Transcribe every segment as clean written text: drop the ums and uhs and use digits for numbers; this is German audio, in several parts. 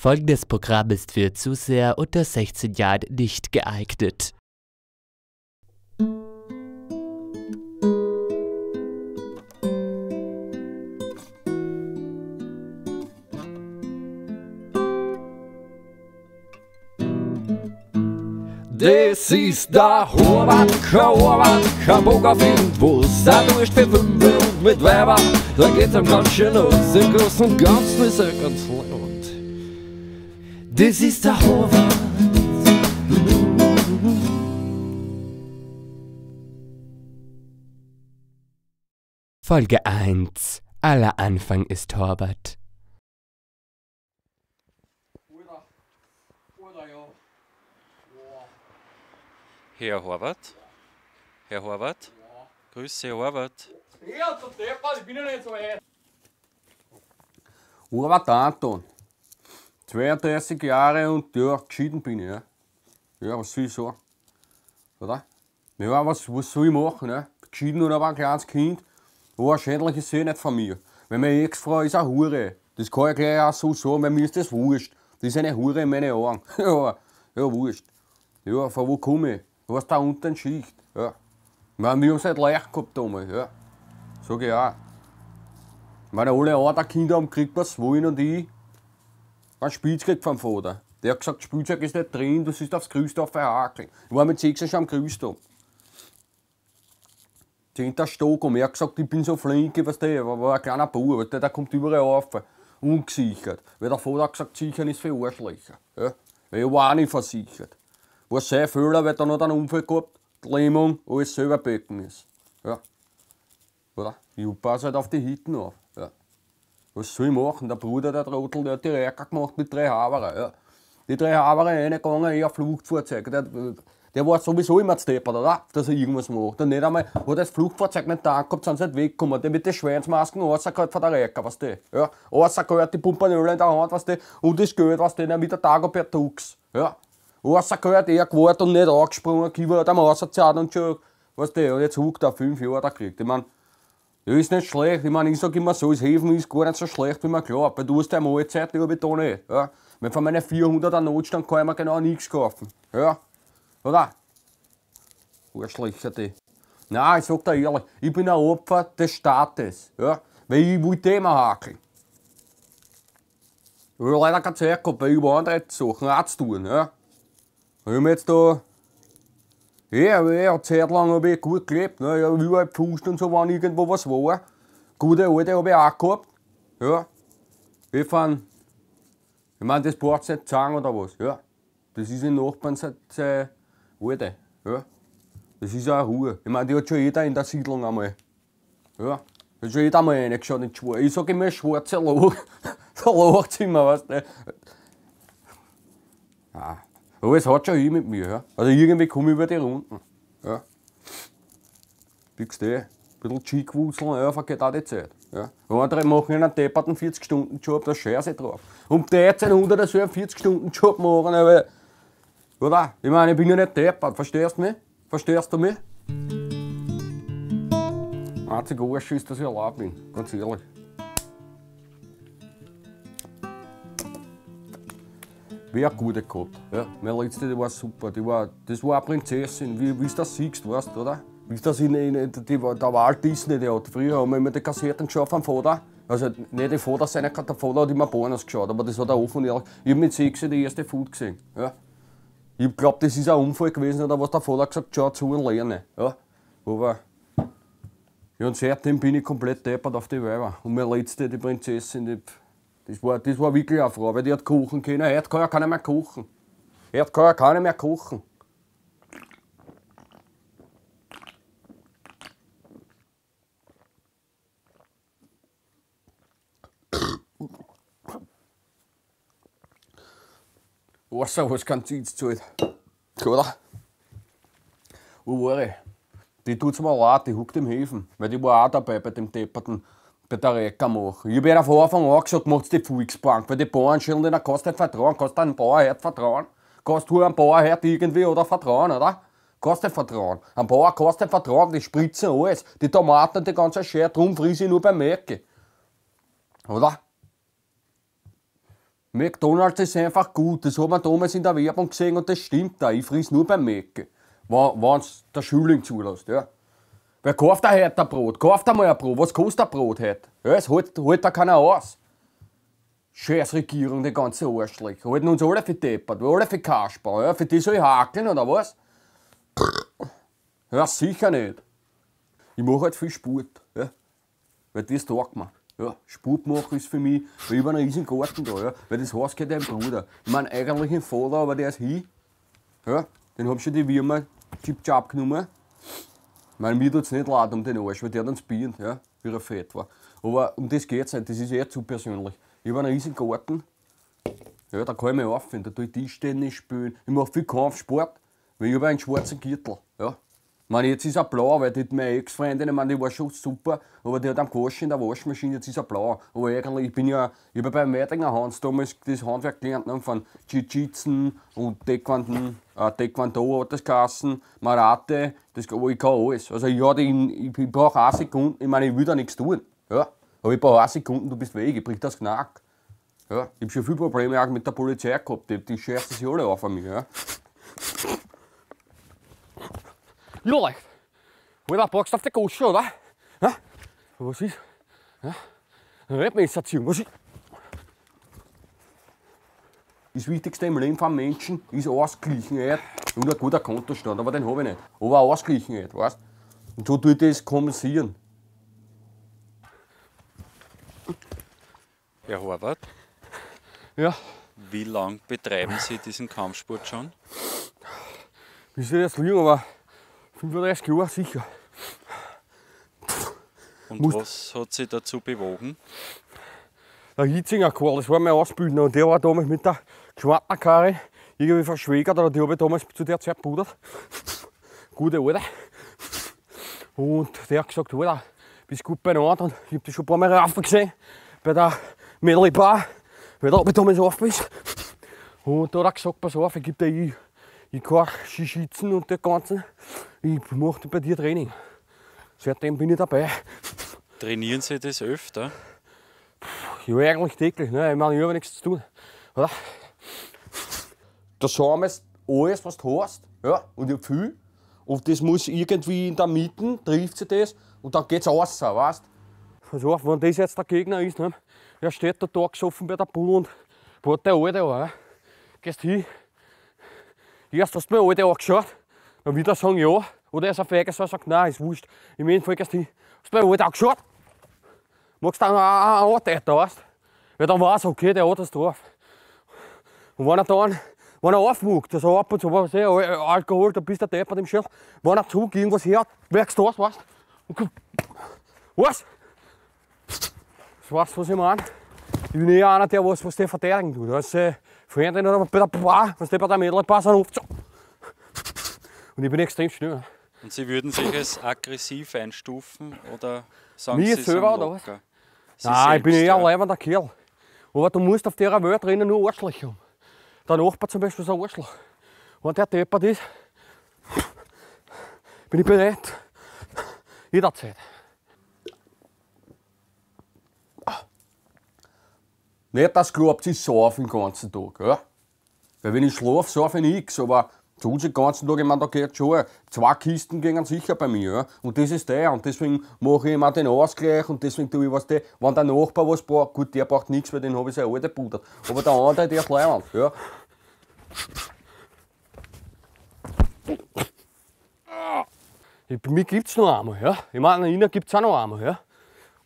Folgendes Programm ist für Zuseher unter 16 Jahren nicht geeignet. Das ist der Horvath, kein Bock auf ihn, was er durch für Fünfe und mit Weiber, da geht's ihm ganz schön aus, im Großen und Ganzen ist er ganz laut. Das ist der Horvath. Folge 1. Aller Anfang ist Horvath. Herr Horvath, ja. Grüße Herr Horvath. Ja, zum Deppert, ich bin ja nicht so weit. Horvath Anton, 32 Jahre und ja, geschieden bin ich. Ja, ja was soll ich sagen? Oder? Ja, was soll ich machen? Ne? Geschieden oder war ein kleines Kind? Oh, ein Schädel ist eh nicht von mir. Weil meine Ex-Frau ist eine Hure. Das kann ich gleich auch so sagen, weil mir ist das wurscht. Das ist eine Hure in meinen Augen. ja, wurscht. Ja, von wo komme ich? Was da unten Schicht? Ja. Wir haben es halt leicht gehabt damals, ja. Sag ich auch. Meine alle anderen Kinder haben gekriegt, was wollen und ich. Ein Spielzeug vom Vater. Der hat gesagt, Spielzeug ist nicht drin, das ist aufs Grüßdorf verhakeln. Ich war mit 6 schon am Grüßdorf. 10. Stock und er hat gesagt, ich bin so flink, was der war ein kleiner Bub, der kommt überall auf. Ungesichert. Weil der Vater hat gesagt, sichern ist für Arschlöcher. Ja. Weil ich war auch nicht versichert. War sein Fehler, weil da noch einen Unfall gehabt, die Lähmung, alles selber becken ist. Ja. Oder? Ich passe halt auf die Hitten auf. Ja. Was soll ich machen? Der Bruder, der Trottel, der hat die Reiker gemacht mit 3 Haberer. Ja. Die 3 Haberer reingegangen, eher Fluchtfahrzeug. Der war sowieso immer steppert, oder? Dass er irgendwas macht. Und nicht einmal hat das Fluchtfahrzeug nicht da angehabt, sind sie nicht weggekommen. Der mit den Schweinsmasken rausgehört von der Reiker, weißt du? Ja. Rausgehört, die Pumpanöle in der Hand, weißt du? Und das Geld, weißt du? Mit der Dagobert Dux. Ja. Rausgehört, er gewartet und nicht angesprungen, Kiewer hat ihm rausgezahlt und schon, weißt du, und jetzt huckt er 5 Jahre da gekriegt. Ich meine, das ist nicht schlecht, ich meine, ich sag immer so, das Helfen ist gar nicht so schlecht, wie man glaubt, weil du hast ja Mahlzeit, die habe ich da nicht. Ja. Wenn von meinen 400er Notstand kann ich mir genau nichts kaufen. Ja, oder? Arschlöcher, die. Nein, ich sag dir ehrlich, ich bin ein Opfer des Staates, ja, weil ich wollte immer hakeln. Ich habe leider keine Zeit gehabt, weil ich über andere Sachen auch zu tun, ja. Ich habe jetzt da, eine Zeit lang habe ich gut gelebt, ne? Ich habe überall gepfuscht und so, wenn irgendwo was war. Gute Alte habe ich auch gehabt, ja. Ich meine, das braucht es nicht zu sagen oder was, ja. Das ist ein Nachbarn seit Alte, ja. Das ist auch eine Ruhe. Ich meine, die hat schon jeder in der Siedlung einmal, ja. Da hat schon jeder einmal reingeschaut in die Schwarze. Ich sage immer, schwarze Loch, da lacht es immer, weißt du. Ah. Aber es hat schon eh mit mir, ja. Also irgendwie komme ich über die Runden, ja. Fix eh, ein bisschen G-Gewusseln, ja, vergeht auch die Zeit, ja. Andere machen einen depperten 40-Stunden-Job, da scheiße ich drauf. Um 1300 soll ich einen 40-Stunden-Job machen, aber, oder? Ich meine, ich bin ja nicht deppert, verstehst du mich? Verstehst du mich? Einzig Arsch ist, dass ich allein bin, ganz ehrlich. Wäre gut gehabt. Ja. Meine letzte, die war super. Das war eine Prinzessin, wie du das siehst, weißt du, oder? Wie das der Walt Disney, der hat. Früher haben wir immer die Kassetten geschaut vom Vater. Also nicht der Vater, der Vater hat immer Pornos geschaut, aber das hat er offen und ehrlich. Ich habe mit 6 die erste Food gesehen. Ja. Ich glaube, das ist ein Unfall gewesen, oder was der Vater gesagt hat, schau zu und lerne. Ja. Aber ja, und seitdem bin ich komplett deppert auf die Weiber. Und meine letzte, die Prinzessin, die. Das war wirklich eine Frau, weil die hat kochen können. Heute kann ja keiner mehr kochen. Heute kann ja keiner mehr kochen. Wasser, was kann sie jetzt zahlen? Oder? Wo war ich? Die tut's mir leid, die huckt im Häfen. Weil die war auch dabei bei dem Depperten. Bei der Recker machen. Ich habe ja von Anfang an gesagt, macht die Volksbank, weil die Bauern schön, denen kannst du nicht vertrauen. Kannst du einem Bauer heute vertrauen? Kannst du einem Bauer heute irgendwie oder vertrauen, oder? Kannst du nicht vertrauen. Ein Bauer kannst du nicht vertrauen, die spritzen alles. Die Tomaten, die ganze Scheiße, drum friere ich nur beim Mäcke. Oder? McDonald's ist einfach gut, das hat man damals in der Werbung gesehen und das stimmt auch. Ich friss nur beim Mac, wenn es der Schüling zulässt. Ja. Wer kauft da heute ein Brot? Kauft einmal ein Brot, was kostet ein Brot heute? Ja, es hält da keiner aus. Scheiß Regierung, die ganze Arschlöcher. Halten uns alle für deppert, alle für Kasper. Ja, für die soll ich hakeln oder was? Ja, sicher nicht. Ich mache halt viel Sport, ja. Weil das taugt mir. Ja, Sport machen ist für mich, weil ich einen riesen Garten da, ja. Weil das Haus gehört einem Bruder. Ich meine, eigentlich ein Vater, aber der ist hin. Ja, den haben schon die Würmer chip-chap genommen. Ich meine, mir tut es nicht leid um den Arsch, weil der dann spielt, ja, wie er fett war. Aber um das geht es nicht, das ist eher zu persönlich. Ich habe einen riesen Garten, ja, da kann ich mich aufhören, da tue ich Tischtennis spielen. Ich mache viel Kampfsport, weil ich habe einen schwarzen Gürtel, ja. Ich meine, jetzt ist er blau, weil meine Ex-Freundin, ich meine, die war schon super, aber die hat am Kosch in der Waschmaschine, jetzt ist er blau. Aber eigentlich, ich habe beim Werdinger Hans damals das Handwerk gelernt, ne, von Jiu-Jitsu und Taekwondo hat das geheißen, Marate, das, aber ich kann alles. Also ich brauche 1 Sekunde, ich meine, ich will da nichts tun, ja. Aber ich brauche 1 Sekunde, du bist weg, ich bricht das Knack. Ja. Ich habe schon viele Probleme auch mit der Polizei gehabt, die schärfen sich alle auf an mich, ja. Leute, Alter, packst du auf die Gosche, oder? Ja? Was ist? Ja? Rettmesserziehung, was ist? Das Wichtigste im Leben von Menschen ist Ausgleichheit und ein guter Kontostand, aber den habe ich nicht. Aber Ausgleichheit, weißt du? Und so tue ich das kompensieren. Herr Horvath? Ja? Wie lange betreiben Sie diesen Kampfsport schon? Bis ich das liebe, aber 35 Jahre sicher. Und was hat Sie dazu bewogen? Der Hitzinger-Karl, das war mein Ausbildner und der war damals mit der Geschwantnerkarre irgendwie verschwägert, oder die habe ich damals zu der Zeit gebudert. Gute Alte. Und der hat gesagt, Alter, bist gut beieinander, und ich habe das schon ein paar Mal rauf gesehen bei der Mäderle-Bar, weil da habe ich damals aufgepasst. Und da hat er gesagt, pass auf, ich gebe dir ich kann Jiu-Jitsu und das Ganze. Ich mache bei dir Training. Seitdem bin ich dabei. Trainieren Sie das öfter? Ja, eigentlich täglich. Ne? Ich meine, ich habe nichts zu tun. Oder? Da schauen wir alles, was du hast. Ja? Und ich habe viel. Und das muss irgendwie in der Mitte, trifft sich das. Und dann geht es raus, weißt du? Pass auf, wenn das jetzt der Gegner ist, ne? Er steht da tagesoffen bei der Bull und baut der Alte an. Ne? Gehst hin. Erst hast du mir alle angeschaut, dann wieder sagen ja, oder er ist ein Feiger, so sagt nein, ist wurscht. Im Endeffekt hast du mir alle angeschaut, magst du dann auch antreten, weißt du? Weil dann weiß er, okay, der hat das drauf. Und wenn er aufmuckt, also ab und zu, was Alkohol, da bist du der Tepp an dem Schiff, wenn er Zug irgendwas hört, merkst du das, weißt du? Was? Das weißt du, was ich meine? Ich bin eher einer, der was der verteidigen tut. Also, Freundin oder bei der Bar, was die bei der Mädelbar sind, oft so. Und ich bin extrem schnell. Und Sie würden sich als aggressiv einstufen oder sagen mir Sie selber sind locker? Oder was? Sie nein, ich bin eher ein leibender Kerl. Aber du musst auf dieser Welt drinnen nur Arschlöcher haben. Der Nachbar zum Beispiel ist ein Arschloch. Wenn der deppert ist, bin ich bereit. Jederzeit. Nicht, dass du glaubt, ich saufe den ganzen Tag. Ja? Weil wenn ich schlafe, saufe ich nichts. Aber zu uns den ganzen Tag, ich meine, da geht schon. 2 Kisten gehen sicher bei mir. Ja? Und das ist der. Und deswegen mache ich immer den Ausgleich. Und deswegen tue ich was. Der. Wenn der Nachbar was braucht, gut, der braucht nichts, weil den habe ich seine alte Butter. Aber der andere, der ist leibend. Ja? Mich gibt es noch einmal. Ja? Ich meine, innen gibt es auch noch einmal. Ja?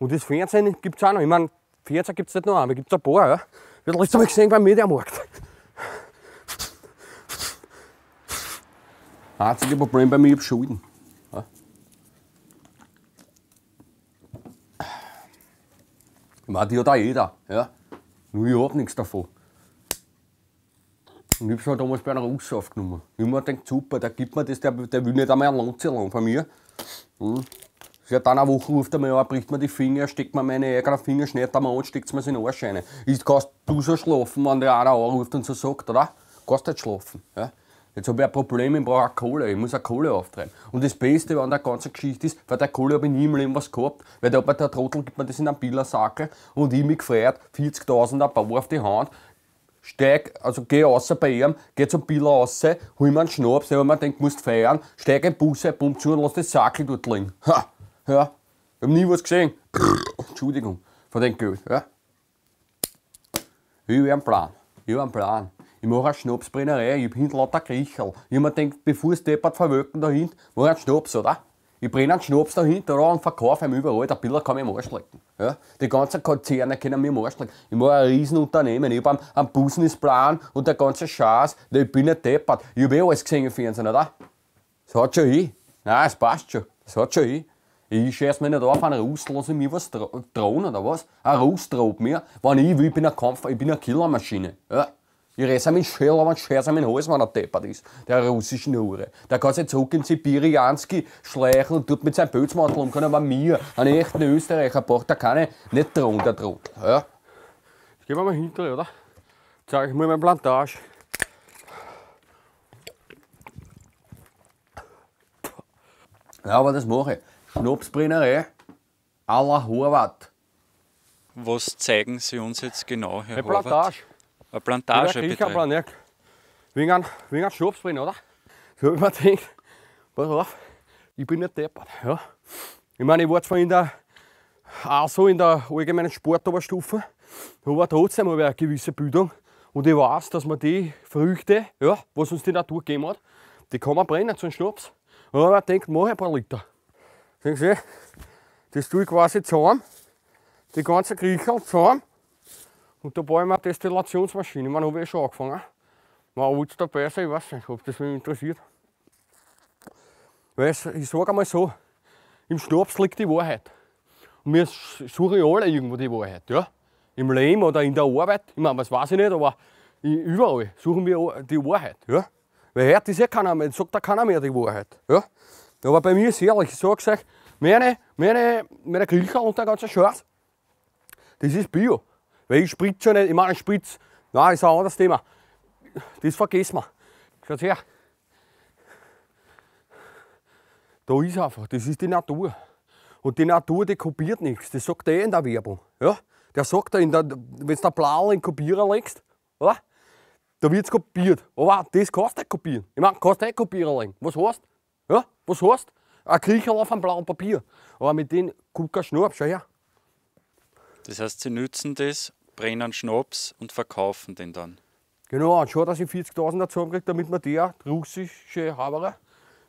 Und das Fernsehen gibt es auch noch. Ich meine, 40 gibt es nicht nur einmal, gibt es ein paar. Ja? Wir haben letztes Mal gesehen beim Mediamarkt. Das einzige Problem bei mir, ich habe Schulden. Ja? Ich meine, die hat auch jeder. Ja? Nur ich habe nichts davon. Und ich habe schon damals bei einer Russen aufgenommen. Ich habe mir gedacht, super, der gibt mir das, der will nicht einmal ein Lanze lang von mir. Mhm. Seit einer Woche ruft er mir an, bricht mir die Finger, steckt mir meine eigenen Finger, schneidet mir an, steckt mir seine Arsch rein. Kannst du so schlafen, wenn der einer anruft und so sagt, oder? Kannst nicht schlafen. Ja? Jetzt habe ich ein Problem, ich brauche Kohle, ich muss eine Kohle auftreiben. Und das Beste an der ganzen Geschichte ist, bei der Kohle habe ich nie im Leben was gehabt, weil der Trottel gibt mir das in einen Pillersackel und ich mich gefreut, 40.000 ein paar auf die Hand. steig, also geh raus bei ihm, geh zum Biller raus, hol mir einen Schnaps, wenn man denkt, musst feiern, steig in den Bus, bumm zu und lass das Sackel dort liegen. Ha, ja, ich hab nie was gesehen. Entschuldigung, von dem Geld, ja. Ich hab einen Plan, ich hab einen Plan. Ich mache eine Schnapsbrennerei, ich hab hinten lauter Griecherl. Ich hab mir gedacht, bevor es deppert verwölken da hinten, mach einen Schnaps, oder? Ich brenne einen Schnaps da hinten und verkaufe ihm überall. Der Biller kann mich im Arsch lecken. Ja? Die ganzen Konzerne können mich im Arsch lecken. Ich mache ein Riesenunternehmen, ich habe einen Businessplan und der ganze Scheiß. Ich bin nicht deppert. Ich habe eh alles gesehen im Fernsehen, oder? Das hat schon hin. Nein, es passt schon. Das hat schon hin. Ich scheiß mich nicht auf einen Russ, lass ich mir was drohen, oder was? Ein Russ droht mir. Wenn ich will, ich bin ein Kampf, ich bin eine Killermaschine. Ja? Ich reiße mich schön, aber scheiße an meinen Hals, wenn er deppert ist. Der russischen Hure. Der kann sich zurück in Sibirianski schleichen und tut mit seinem Pelzmantel umgehen, aber mir, einen echten Österreicher, braucht er keine, nicht drohen, der Trottel. Ja. Jetzt gehen wir mal hinterher, oder? Zeig ich mal meinen Plantage. Ja, aber das mache ich. Schnapsbrennerei à la Horvath. Was zeigen Sie uns jetzt genau, Herr Horvath? Plantage. Eine Plantage, bitte. Ich habe einen Plan, wegen einem Schnapsbrenner, oder? So habe ich mir gedacht, pass auf, ich bin nicht deppert. Ja. Ich meine, ich war zwar in der allgemeinen Sportoberstufe, aber trotzdem habe ich eine gewisse Bildung. Und ich weiß, dass man die Früchte, ja, was uns die Natur gegeben hat, die kann man brennen zu einem Schnaps. Und ich habe mir gedacht, mach ich ein paar Liter. Sehen Sie, das tue ich quasi zusammen, die ganzen Griechen zusammen. Und da baue ich mir eine Destillationsmaschine. Ich meine, habe ich schon angefangen. Man wird es da besser, ich weiß nicht, ob das mich interessiert. Weil ich sage einmal so, im Schnaps liegt die Wahrheit. Und wir suchen ja alle irgendwo die Wahrheit. Ja? Im Leben oder in der Arbeit, ich meine, das weiß ich nicht, aber überall suchen wir die Wahrheit. Ja? Weil heute ist ja keiner mehr, sagt da keiner mehr die Wahrheit. Ja? Aber bei mir ist es ehrlich, ich sage euch, meine Griecher und der ganze Scheiß, das ist Bio. Weil ich spritze schon nicht, ich meine, Spritz, nein, ist ein anderes Thema. Das vergessen wir. Schaut her. Da ist einfach, das ist die Natur. Und die Natur, die kopiert nichts, das sagt der in der Werbung. Ja? Der sagt, wenn du den Plan in den Kopierer legst, oder? Da wird es kopiert. Aber das kannst du nicht kopieren. Ich meine, kannst du nicht Kopierer legen. Was heißt? Ja? Was heißt? Ein Kriecherl auf einem blauen Papier. Aber mit dem kommt kein Schnaps, schau her. Das heißt, sie nützen das, brennen Schnaps und verkaufen den dann. Genau, und schau, dass ich 40.000 dazu kriege, damit man der russische Haberer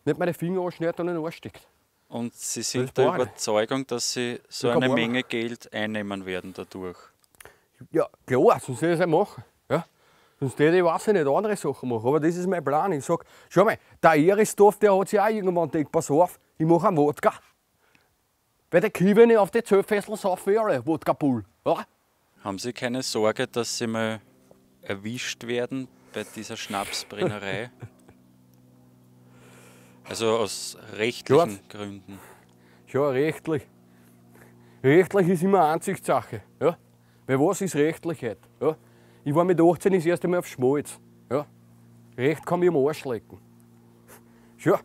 nicht meine Finger anschneidet und in den Arsch steckt. Und Sie sind der Überzeugung, dass Sie so eine Menge Geld einnehmen werden dadurch? Ja, klar, sonst würde ich das nicht machen. Ja? Sonst würde ich, weiß ich nicht, andere Sachen machen. Aber das ist mein Plan. Ich sage, schau mal, der Aristoff, der hat sich auch irgendwann gedacht, pass auf, ich mache einen Wodka. Weil der Kiwi nicht auf die Zöllfesseln saufen wäre, Wodka-Bull. Ja? Haben Sie keine Sorge, dass Sie mal erwischt werden bei dieser Schnapsbrennerei? Also aus rechtlichen Gründen. Ja, rechtlich. Rechtlich ist immer eine Ansichtssache. Ja? Weil was ist Rechtlichkeit? Ja? Ich war mit 18 das erste Mal auf Schmalz. Ja? Recht kann mich im Arsch lecken. Ja.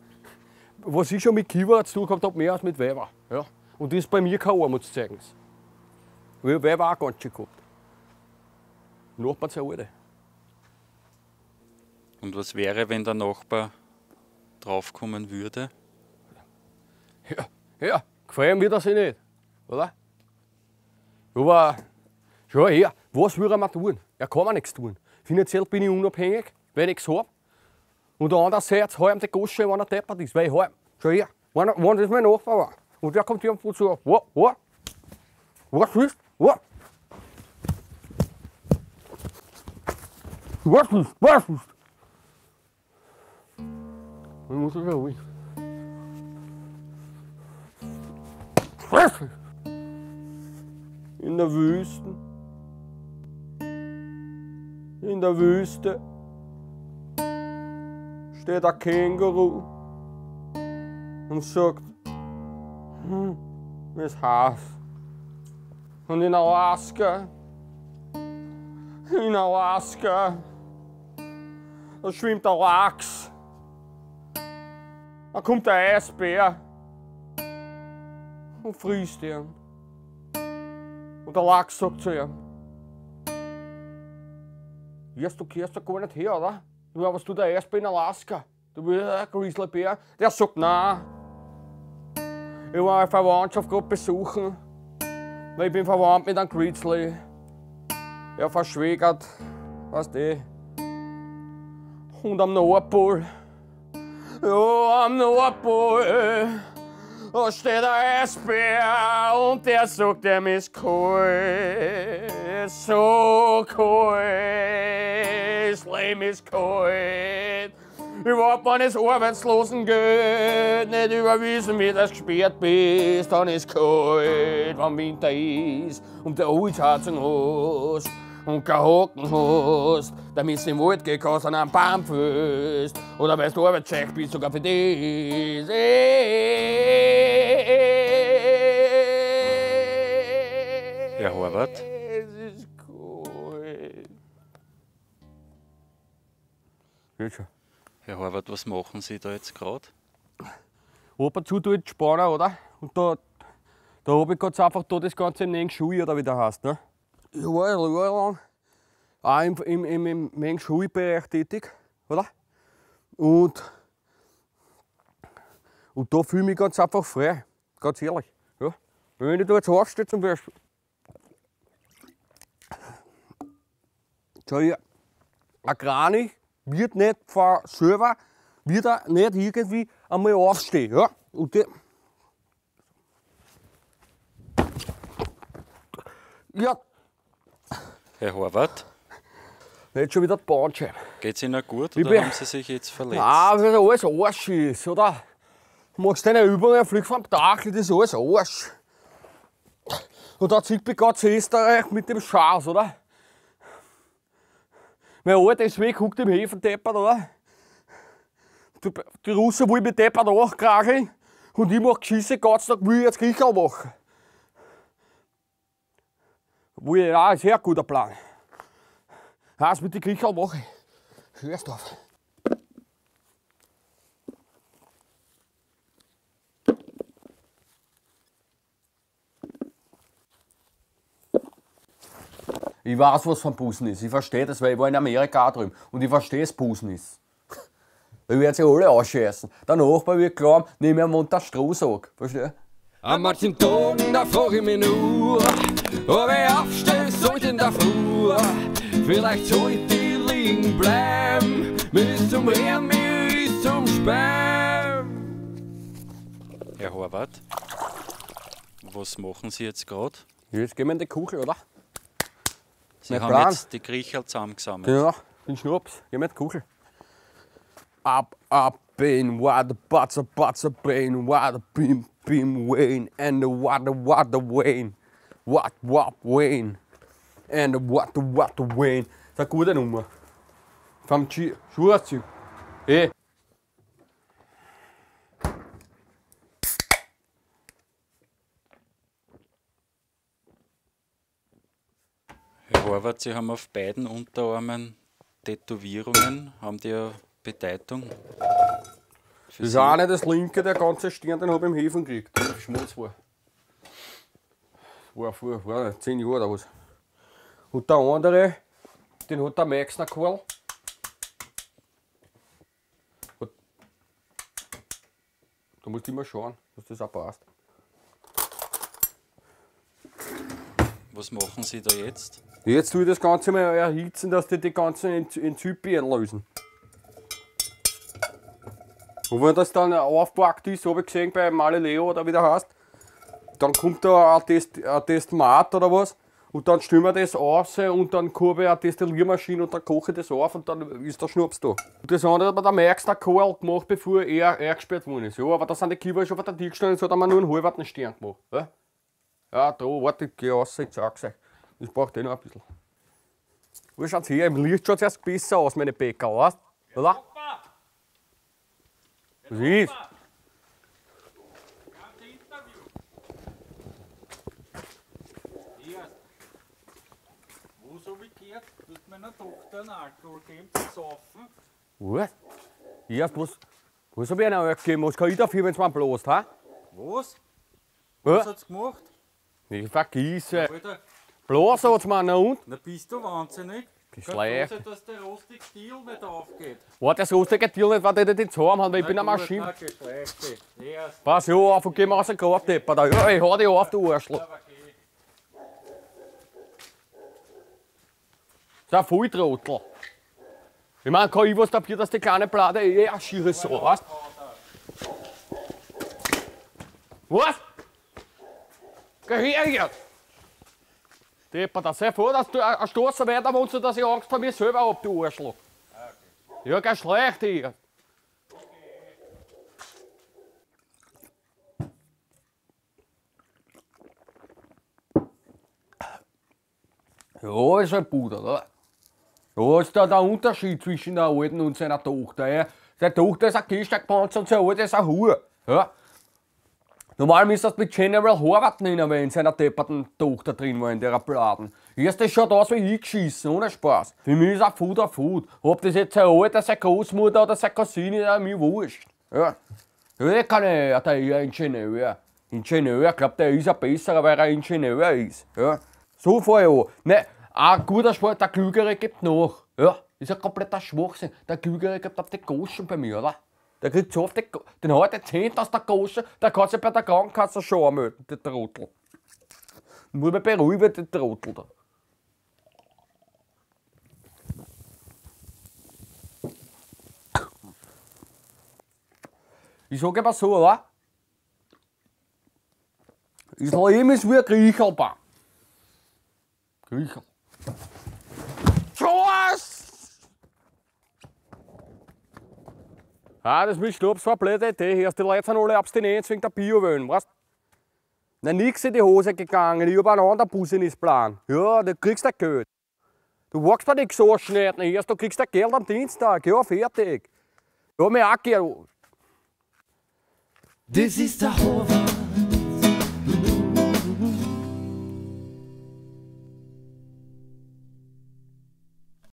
Was ich schon mit Kiwi zu tun gehabt habe, mehr als mit Weiber. Ja? Und das ist bei mir kein Armutszeugnis. Weil ich auch ganz schön gehabt. Nachbarn sind alle. Und was wäre, wenn der Nachbar draufkommen würde? Ja, gefallen wird das sich nicht, oder? Aber schau her, was würde man tun? Er kann mir nichts tun. Finanziell bin ich unabhängig, weil ich nichts habe. Und andererseits habe ich ihm die Goschen, wenn er deppert ist, weil ich habe. Schau her, wenn das mein Nachbar war. Und der kommt hier und sagt, was willst du? Was willst du? Ich muss das ja ruhig. In der Wüste steht ein Känguru und sagt, es heißt. Und in Alaska, da schwimmt der Lachs, da kommt der Eisbär und frisst ihn. Und der Lachs sagt zu ihm, Eerst og kæreste går ikke her, da. Du har været slut af Aspen, Alaska. Du ved, Grizzly Bear. Der sagt nej. Jeg var en Verwandtschaft godt besuchen. Weil ich bin verwandt mit einem Grizzly. Ja, verschwägert. Weißt du? Und am Nordpol. Ja, am Nordpol. Da steht ein Eisbär und der sagt, ihm ist kalt, so kalt, das Leben ist kalt. Überhaupt, wenn es Arbeitslosengeld nicht überwiesen wird, dass du gesperrt bist, dann ist kalt, wenn Winter ist und der Holzheizung hast und keinen Haken hast, damit du im Wald gehen kannst und einen Baum fällst oder weil du arbeitsschächt bist, sogar für dich. Herr Horvath? Es ist kalt. Geht schon. Herr Horvath, was machen Sie da jetzt gerade? Ab und zu tut Spanner, oder? Und da habe ich ganz einfach da das Ganze im Meng-Schuh, oder wie der heißt, ne? Ich war jahrelang auch im Meng-Schuh-Bereich tätig, oder? Und da fühle ich mich ganz einfach frei, ganz ehrlich. Ja. Wenn ich da jetzt aufstehe zum Beispiel. Schau hier, ein Kranich wird nicht von selber wieder nicht irgendwie einmal aufstehen. Ja? Und ja. Herr Horvath? Nicht schon wieder die Bandscheibe. Geht's Ihnen gut oder haben Sie sich jetzt verletzt? Nein, weil alles Arsch ist, oder? Du machst deine Übungen, fliegst vom Dach, das ist alles Arsch. Und da zieht mich ganz Österreich mit dem Scheiß, oder? Mein Alter ist weg, guckt im Häfen deppert, oder? Die Russen wollen mich deppert nachkrageln und ich mache Geschisse den ganzen Tag, will ich jetzt Griechenland machen. Obwohl, ja, ist sehr guter Plan. Was mit den Griechenland mache ich? Hörst du auf. Ich weiß, was von Busen ist. Ich verstehe das, weil ich war in Amerika auch drüben. Und ich verstehe, was Busen ist. Da werden sie alle ausschießen. Der Nachbar wird glauben, nehmen wir am Montag Strohsack. Verstehst du? An manchen Tagen, da frage ich mich nur, ob ich aufstehen sollte in der Früh. Vielleicht sollte ich liegen bleiben. Mir ist zum Rehren, mir ist zum Sperm. Herr Horvath, was machen Sie jetzt gerade? Jetzt gehen wir in die Küche, oder? Sie haben jetzt die Griecherl zusammengesammelt. Genau, den Schnaps. Geh mit Kugel. Up, up, in water, butter, butter, pain, water, bim, bim, Wayne, and the water, water, Wayne. What, Wayne. And the water, water, Wayne. Das ist eine gute Nummer. Vom Schuhzeug. Hey. Sie haben auf beiden Unterarmen Tätowierungen, haben die eine Bedeutung? Das ist auch nicht das linke, der ganze Stern, den habe ich im Häfen gekriegt, der Schmutz war. War vor 10 Jahren oder was. Und der andere, den hat der Maxner-Koll. Da musst du immer schauen, dass das auch passt. Was machen Sie da jetzt? Jetzt tue ich das Ganze mal erhitzen, dass die ganzen Enzypien lösen. Und wenn das dann aufgepackt ist, habe ich gesehen bei Mäderle-Bar oder wie der heißt, dann kommt da ein Testmat oder was und dann stellen wir das aus und dann habe ich eine Destilliermaschine und dann koche ich das auf und dann ist der Schnaps da. Und das andere hat der Maxner-Koll gemacht, bevor er eingesperrt worden ist. Ja, aber da sind die Kieber schon auf der Tür gestanden, jetzt hat er mir nur einen halben Stern gemacht. Ja, ja da, warte, ich gehe raus, ich zeig's euch. Das braucht eh noch ein bisschen. Wo schaut's her? Im Licht schaut's erst besser aus, meine Bäcker, weißt du? Oder? Was ist? Wo habe ich gehört, dass meiner Tochter einen Alkohol geben zum Saufen? Was? Erst was habe ich einer gegeben? Was kann ich dafür, wenn's mir bloßt, ha? Was hat's gemacht? Ich vergesse. Bloß hat's mir und? Na bist du wahnsinnig? Die Schleie. Ich glaube, dass der rostige Stiel nicht aufgeht. Warte, das rostige Stiel nicht, weil ich das jetzt haben habe, weil ich bin am Maschinen. Pass ja auf und geh mal aus dem Grabtepper da. Ja, ich hau dich auf, du Arschloch. Das ist ein Volltrottel. Ich meine, kann ich was dafür, dass die kleine Platte eh ein schieres so hast. Was? Geh her jetzt! Depper, das sei froh, dass du ein Stoß weiter wohnst, dass ich Angst vor mir selber hab, du Arschloch. Okay. Ja, geh schlecht hier. Ja, ist ein Bruder, oder? Ja, ist da der Unterschied zwischen der Alten und seiner Tochter. Ja? Seine Tochter ist ein Gehsteigpanz und seine Alte ist eine Hure. Ja? Normal müsst ihr das mit General Horvath nennen, wenn seiner depperten Tochter drin war in der Platten. Erstens schaut aus wie ich geschissen, ohne Spaß. Für mich ist ein Food ein Food. Ob das jetzt seine Alte, seine Großmutter oder seine Cousine ist, ist mir wurscht. Ja, der kann ja, der ist ein Ingenieur. Ingenieur, ich glaube, der ist ein besserer, weil er ein Ingenieur ist. Ja? So fahre ich an. Nein, ein guter Sport, der Klügere gibt nach. Ja, ist ein kompletter Schwachsinn. Der Klügere gibt auf die Goschen bei mir, oder? Der kriegt so auf die Goschen. Den hat er 10 aus der Goschen, der kann sich bei der Krankenkasse schon anmelden, der Trottel. Muss mich beruhigen, der Trottel da. Ich sage immer so, oder? Das Leben ist wie ein Griechelbahn. Griechen. Schuss! Ah, das ist, glaub ich, so eine blöde Idee. Hier die Leute sind alle abstinent wegen der Bio-Wellen, weißt du? Na, nix in die Hose gegangen. Ich hab einen anderen Business-Plan. Ja, du kriegst das Geld. Du wachst da nicht so schneiden. Erst, du kriegst das Geld am Dienstag. Ja, fertig. Ja, mir auch Geld. Das ist der Horvath.